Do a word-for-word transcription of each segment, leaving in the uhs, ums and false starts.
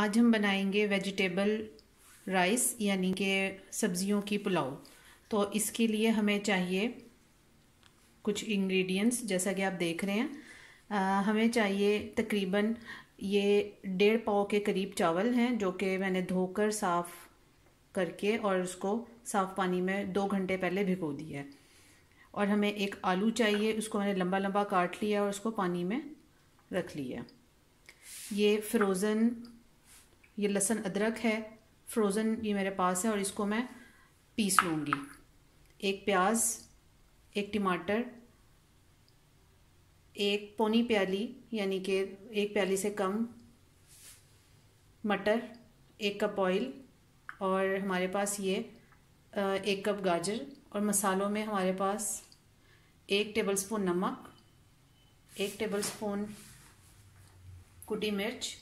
आज हम बनाएंगे वेजिटेबल राइस यानी कि सब्जियों की पुलाव। तो इसके लिए हमें चाहिए कुछ इंग्रेडिएंट्स, जैसा कि आप देख रहे हैं। आ, हमें चाहिए तकरीबन ये डेढ़ पाव के करीब चावल हैं, जो कि मैंने धोकर साफ़ करके और उसको साफ़ पानी में दो घंटे पहले भिगो दिया है। और हमें एक आलू चाहिए, उसको मैंने लंबा लंबा काट लिया और उसको पानी में रख लिया। ये फ्रोज़न ये लहसुन अदरक है, फ्रोज़न ये मेरे पास है और इसको मैं पीस लूँगी। एक प्याज, एक टमाटर, एक पौनी प्याली यानी कि एक प्याली से कम मटर, एक कप ऑयल, और हमारे पास ये एक कप गाजर। और मसालों में हमारे पास एक टेबलस्पून नमक, एक टेबलस्पून कुटी मिर्च,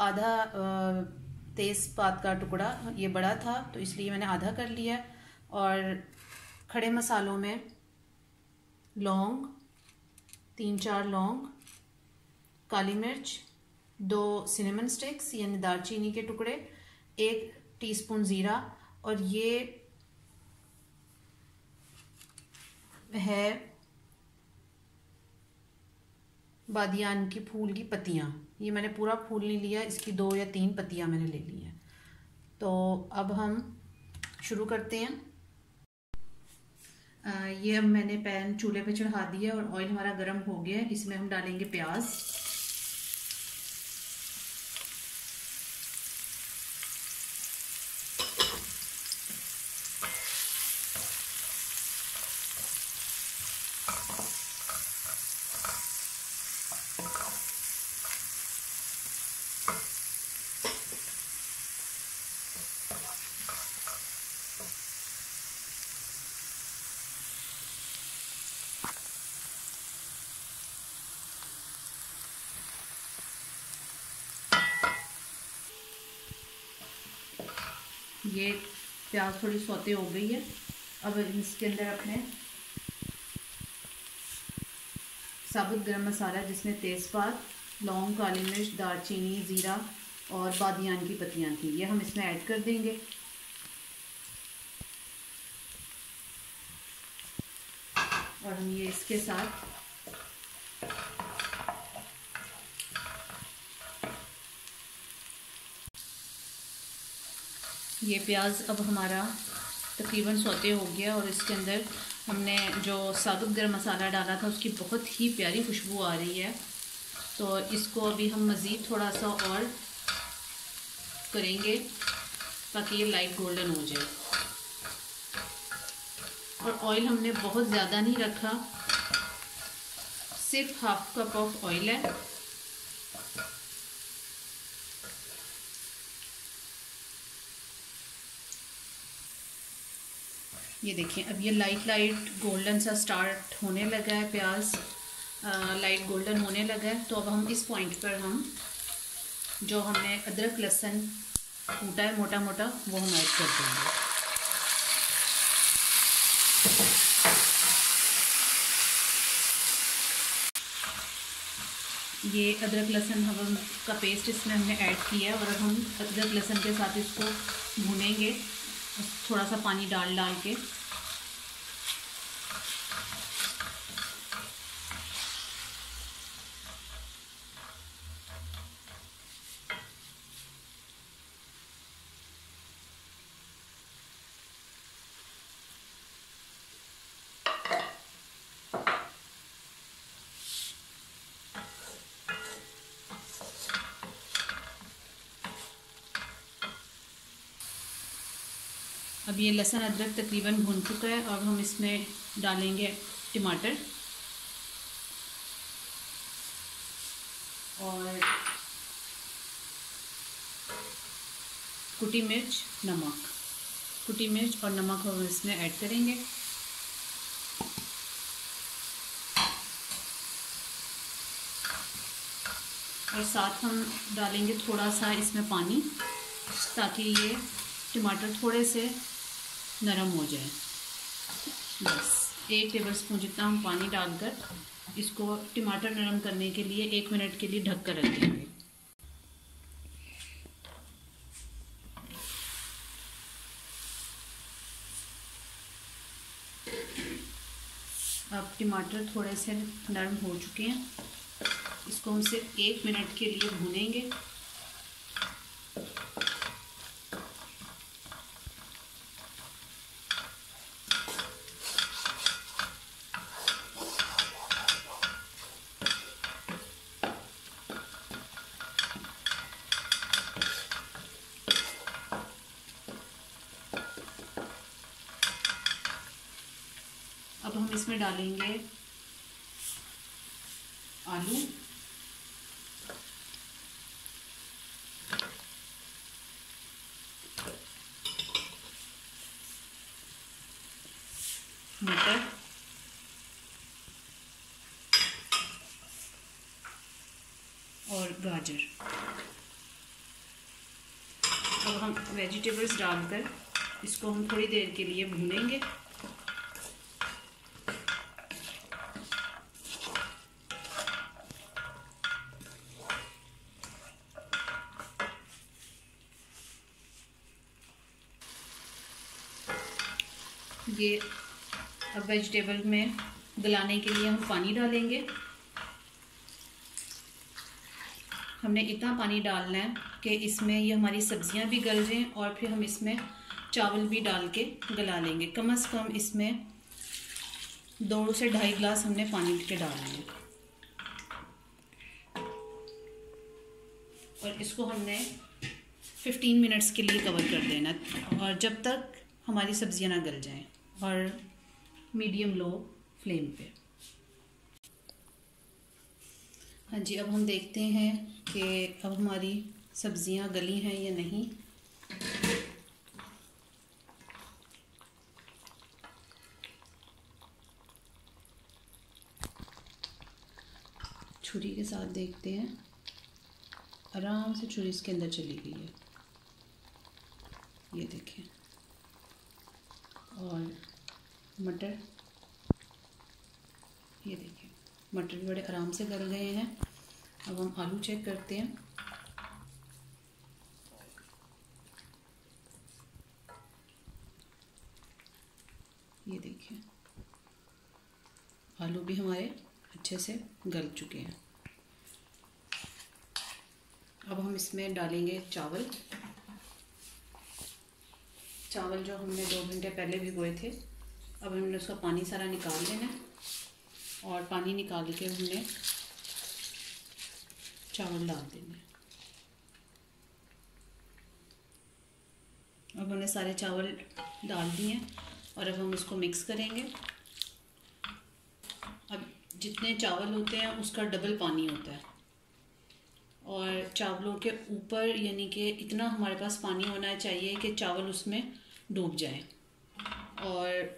आधा तेज़पात का टुकड़ा, ये बड़ा था तो इसलिए मैंने आधा कर लिया। और खड़े मसालों में लौंग, तीन चार लौंग, काली मिर्च, दो सिनेमन स्टिक्स यानी दालचीनी के टुकड़े, एक टीस्पून ज़ीरा, और ये है बादियान की फूल की पत्तियाँ। ये मैंने पूरा फूल नहीं लिया, इसकी दो या तीन पत्तियाँ मैंने ले ली हैं। तो अब हम शुरू करते हैं। आ, ये अब मैंने पैन चूल्हे पे चढ़ा दिया और ऑयल हमारा गर्म हो गया है। इसमें हम डालेंगे प्याज, ये प्याज थोड़ी सौते हो गई है। अब इसके अंदर अपने साबुत गरम मसाला, जिसमें तेज़पात, लौंग, काली मिर्च, दालचीनी, ज़ीरा और बादियान की पत्तियाँ थी, ये हम इसमें ऐड कर देंगे। और हम ये इसके साथ ये प्याज अब हमारा तकरीबन सौते हो गया और इसके अंदर हमने जो साबुत गरम मसाला डाला था उसकी बहुत ही प्यारी खुशबू आ रही है। तो इसको अभी हम मज़ीद थोड़ा सा और करेंगे ताकि ये लाइट गोल्डन हो जाए। और ऑयल हमने बहुत ज़्यादा नहीं रखा, सिर्फ हाफ कप ऑफ ऑयल है। ये देखें, अब ये लाइट लाइट गोल्डन सा स्टार्ट होने लगा है, प्याज लाइट गोल्डन होने लगा है। तो अब हम इस पॉइंट पर हम जो हमने अदरक लहसुन कूटा है मोटा मोटा, वो हम ऐड कर देंगे। ये अदरक लहसुन हम का पेस्ट इसमें हमने ऐड किया है और अब हम अदरक लहसुन के साथ इसको भूनेंगे, थोड़ा सा पानी डाल डाल के। अब ये लहसुन अदरक तकरीबन भुन चुका है। अब हम इसमें डालेंगे टमाटर और कुटी मिर्च, नमक, कुटी मिर्च और नमक हम इसमें ऐड करेंगे। और साथ हम डालेंगे थोड़ा सा इसमें पानी ताकि ये टमाटर थोड़े से नरम हो जाए। बस एक टेबलस्पून जितना हम पानी डालकर इसको टमाटर नरम करने के लिए एक मिनट के लिए ढक कर रख देंगे। अब टमाटर थोड़े से नरम हो चुके हैं, इसको हम सिर्फ एक मिनट के लिए भूनेंगे। अब हम इसमें डालेंगे आलू, मटर, और गाजर। अब हम वेजिटेबल्स डालकर इसको हम थोड़ी देर के लिए भूनेंगे। ये अब वेजिटेबल में गलाने के लिए हम पानी डालेंगे। हमने इतना पानी डालना है कि इसमें ये हमारी सब्जियां भी गल जाएँ और फिर हम इसमें चावल भी डाल के गला लेंगे। कम से कम इसमें दो से ढाई गिलास हमने पानी के डालना है। और इसको हमने पंद्रह मिनट्स के लिए कवर कर देना, और जब तक हमारी सब्जियां ना गल जाएं, और मीडियम लो फ्लेम पे। हाँ जी, अब हम देखते हैं कि अब हमारी सब्जियां गली हैं या नहीं। छुरी के साथ देखते हैं, आराम से छुरी इसके अंदर चली गई है, ये देखें। और मटर, ये देखिए, मटर भी बड़े आराम से गल गए हैं। अब हम आलू चेक करते हैं। ये देखिए, आलू भी हमारे अच्छे से गल चुके हैं। अब हम इसमें डालेंगे चावल। चावल जो हमने दो घंटे पहले भिगोए थे, अब हमने उसका पानी सारा निकाल लेना है, और पानी निकाल के हमने चावल डाल देना है। अब हमने सारे चावल डाल दिए हैं, और अब हम इसको मिक्स करेंगे। अब जितने चावल होते हैं उसका डबल पानी होता है, और चावलों के ऊपर यानी कि इतना हमारे पास पानी होना चाहिए कि चावल उसमें डूब जाए। और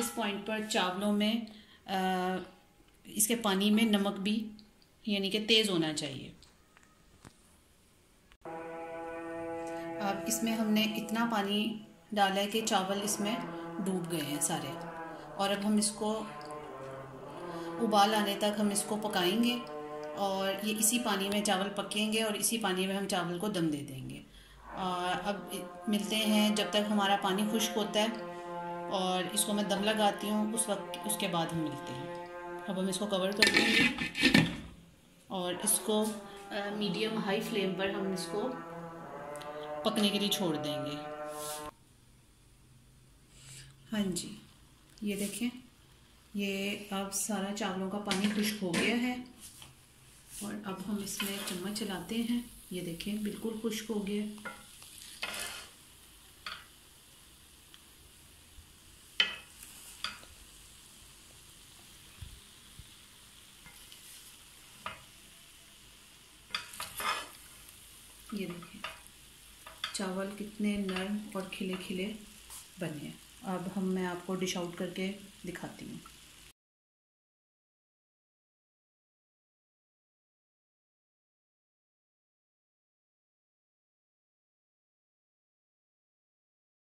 इस पॉइंट पर चावलों में आ, इसके पानी में नमक भी यानी कि तेज़ होना चाहिए। अब इसमें हमने इतना पानी डाला है कि चावल इसमें डूब गए हैं सारे, और अब हम इसको उबाल आने तक हम इसको पकाएंगे, और ये इसी पानी में चावल पकेंगे, और इसी पानी में हम चावल को दम दे देंगे। और अब मिलते हैं जब तक हमारा पानी खुश्क होता है, और इसको मैं दम लगाती हूँ, उस वक्त उसके बाद हम मिलते हैं। अब हम इसको कवर कर देंगे, और इसको मीडियम हाई फ्लेम पर हम इसको पकने के लिए छोड़ देंगे। हाँ जी, ये देखें, ये अब सारा चावलों का पानी खुश्क हो गया है, और अब हम इसमें चम्मच चलाते हैं। ये देखें, बिल्कुल खुश्क हो गया। ये देखें, चावल कितने नरम और खिले खिले बने हैं। अब हम मैं आपको डिश आउट करके दिखाती हूँ।